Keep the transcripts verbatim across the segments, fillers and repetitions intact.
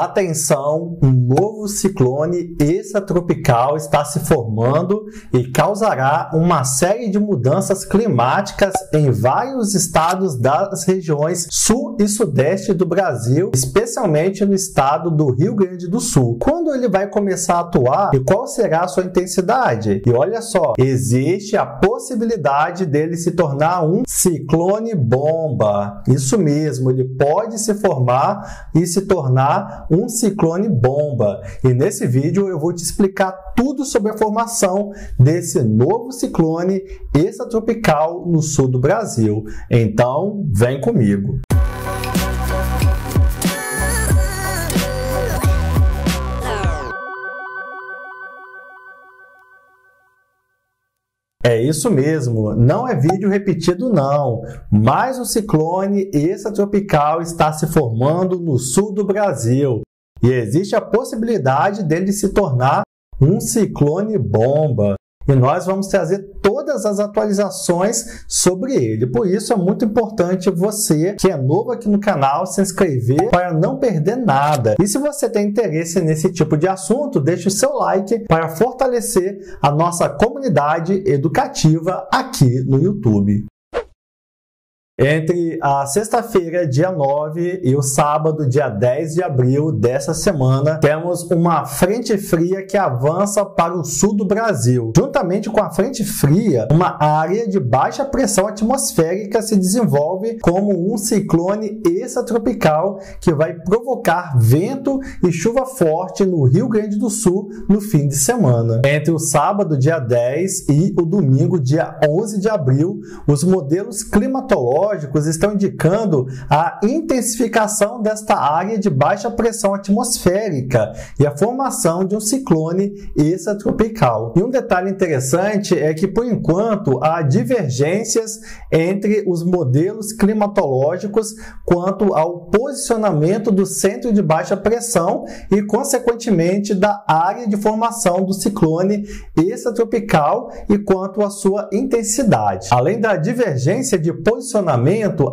Atenção, um novo ciclone extratropical está se formando e causará uma série de mudanças climáticas em vários estados das regiões sul e sudeste do Brasil, especialmente no estado do Rio Grande do Sul. Quando ele vai começar a atuar e qual será a sua intensidade? E olha só, existe a possibilidade dele se tornar um ciclone bomba. Isso mesmo, ele pode se formar e se tornar um ciclone bomba, e nesse vídeo eu vou te explicar tudo sobre a formação desse novo ciclone extratropical no sul do Brasil. Então vem comigo! É isso mesmo, não é vídeo repetido não, mas o ciclone extratropical está se formando no sul do Brasil e existe a possibilidade dele se tornar um ciclone bomba. E nós vamos trazer todas as atualizações sobre ele. Por isso é muito importante você, que é novo aqui no canal, se inscrever para não perder nada. E se você tem interesse nesse tipo de assunto, deixe o seu like para fortalecer a nossa comunidade educativa aqui no YouTube. Entre a sexta-feira, dia nove, e o sábado, dia dez de abril dessa semana, temos uma frente fria que avança para o sul do Brasil. Juntamente com a frente fria, uma área de baixa pressão atmosférica se desenvolve como um ciclone extratropical que vai provocar vento e chuva forte no Rio Grande do Sul no fim de semana. Entre o sábado, dia dez, e o domingo, dia onze de abril, os modelos climatológicos estão indicando a intensificação desta área de baixa pressão atmosférica e a formação de um ciclone extratropical. E um detalhe interessante é que, por enquanto, há divergências entre os modelos climatológicos quanto ao posicionamento do centro de baixa pressão e, consequentemente, da área de formação do ciclone extratropical e quanto à sua intensidade. Além da divergência de posicionamento,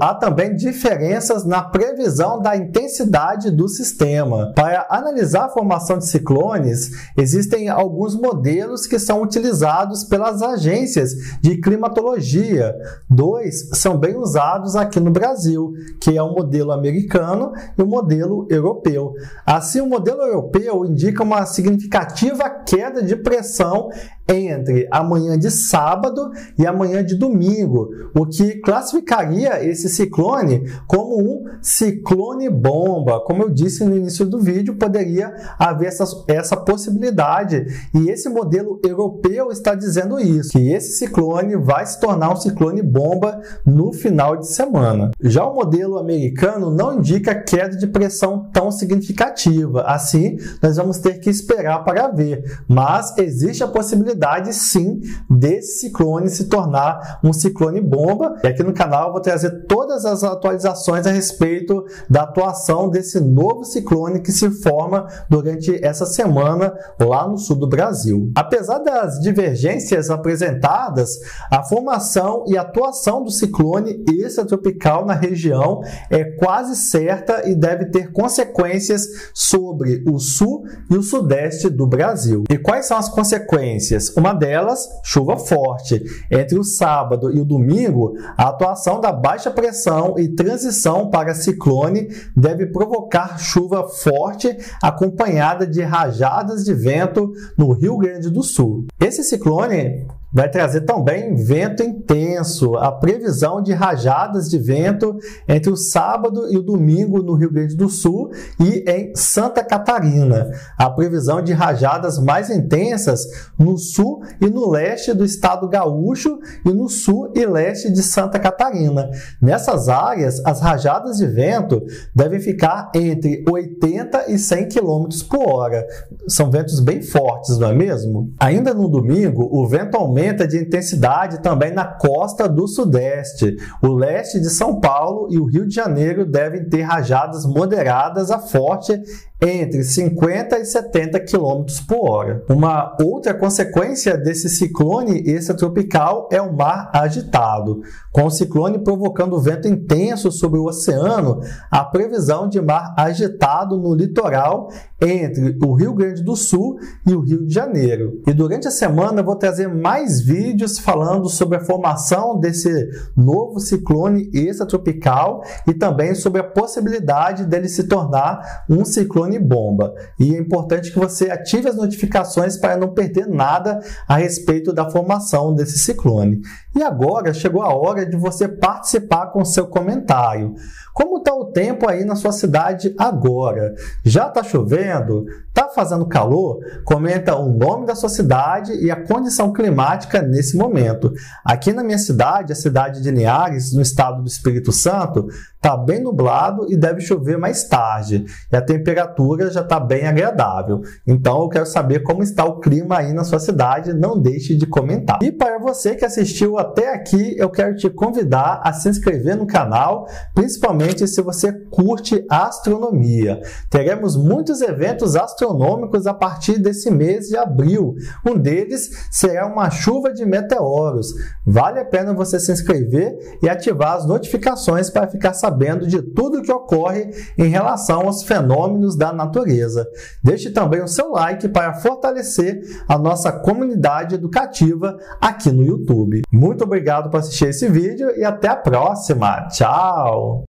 há também diferenças na previsão da intensidade do sistema. Para analisar a formação de ciclones, existem alguns modelos que são utilizados pelas agências de climatologia. Dois são bem usados aqui no Brasil, que é o modelo americano e o modelo europeu. Assim, o modelo europeu indica uma significativa queda de pressão entre a manhã de sábado e a manhã de domingo, o que classificaria esse ciclone como um ciclone bomba. Como eu disse no início do vídeo, poderia haver essa, essa possibilidade, e esse modelo europeu está dizendo isso, que esse ciclone vai se tornar um ciclone bomba no final de semana. Já o modelo americano não indica queda de pressão tão significativa, assim nós vamos ter que esperar para ver, mas existe a possibilidade sim desse ciclone se tornar um ciclone bomba. E aqui no canal eu vou trazer todas as atualizações a respeito da atuação desse novo ciclone que se forma durante essa semana lá no sul do Brasil. Apesar das divergências apresentadas, a formação e atuação do ciclone extratropical na região é quase certa e deve ter consequências sobre o sul e o sudeste do Brasil. E quais são as consequências? Uma delas, chuva forte. Entre o sábado e o domingo, a atuação da baixa pressão e transição para ciclone deve provocar chuva forte acompanhada de rajadas de vento no Rio Grande do Sul. Esse ciclone vai trazer também vento intenso. A previsão de rajadas de vento entre o sábado e o domingo no Rio Grande do Sul e em Santa Catarina. A previsão de rajadas mais intensas no sul e no leste do estado gaúcho e no sul e leste de Santa Catarina. Nessas áreas, as rajadas de vento devem ficar entre oitenta e cem quilômetros por hora. São ventos bem fortes, não é mesmo? Ainda no domingo, o vento aumenta aumenta de intensidade também na costa do Sudeste. O leste de São Paulo e o Rio de Janeiro devem ter rajadas moderadas a forte entre cinquenta e setenta quilômetros por hora. Uma outra consequência desse ciclone extratropical é o mar agitado. Com o ciclone provocando vento intenso sobre o oceano, a previsão de mar agitado no litoral entre o Rio Grande do Sul e o Rio de Janeiro. E durante a semana eu vou trazer mais vídeos falando sobre a formação desse novo ciclone extratropical e também sobre a possibilidade dele se tornar um ciclone bomba. E é importante que você ative as notificações para não perder nada a respeito da formação desse ciclone. E agora chegou a hora de você participar com seu comentário. Como está o tempo aí na sua cidade agora? Já está chovendo? Está fazendo calor? Comenta o nome da sua cidade e a condição climática nesse momento. Aqui na minha cidade, a cidade de Linhares, no estado do Espírito Santo, está bem nublado e deve chover mais tarde. E a temperatura já está bem agradável. Então eu quero saber como está o clima aí na sua cidade. Não deixe de comentar. E para você que assistiu até aqui, eu quero te convidar a se inscrever no canal, principalmente se você curte astronomia. Teremos muitos eventos astronômicos a partir desse mês de abril. Um deles será uma chuva de meteoros. Vale a pena você se inscrever e ativar as notificações para ficar sabendo de tudo o que ocorre em relação aos fenômenos da natureza. Deixe também o seu like para fortalecer a nossa comunidade educativa aqui no YouTube. Muito obrigado por assistir esse vídeo e até a próxima. Tchau!